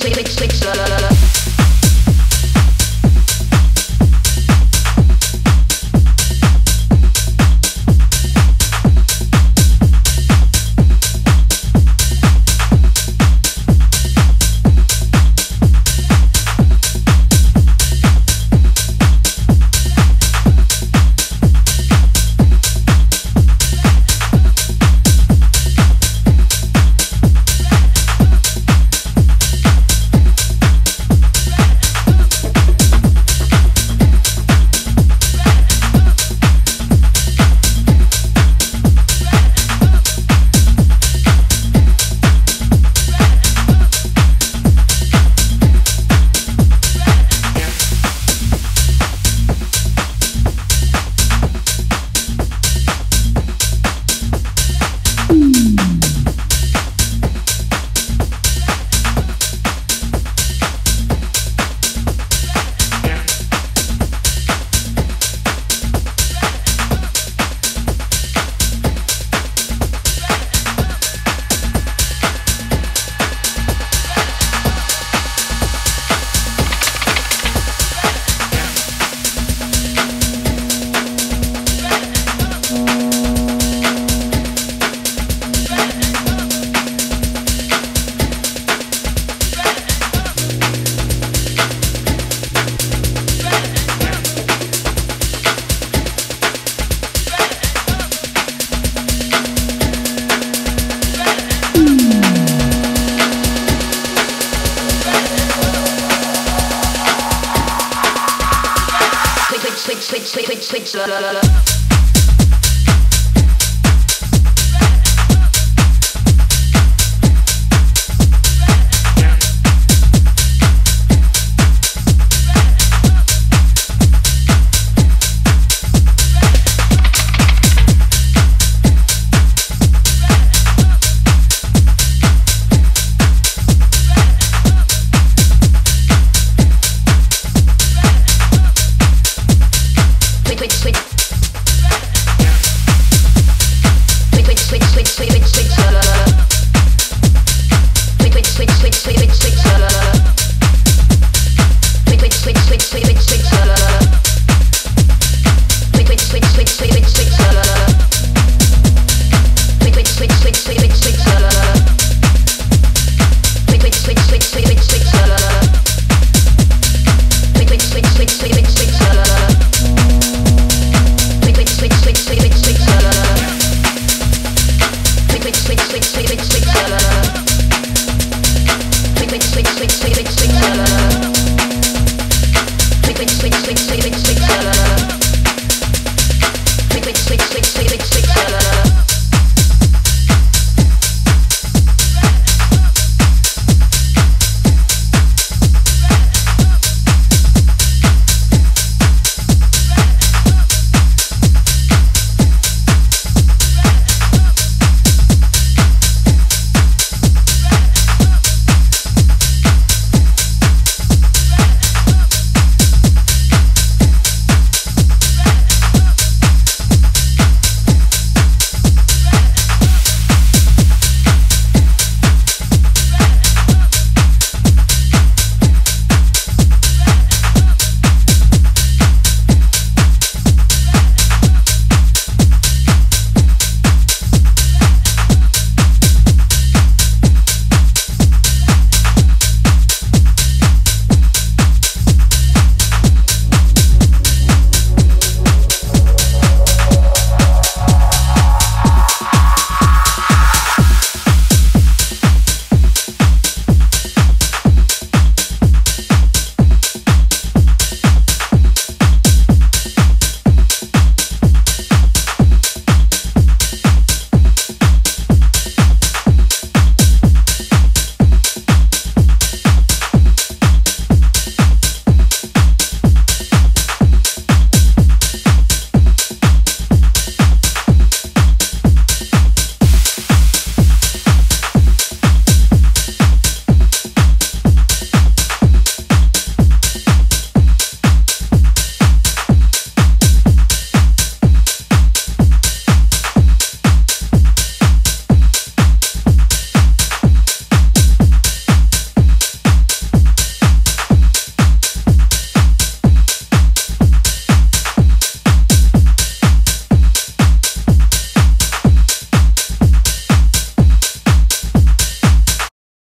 Switch. Switch.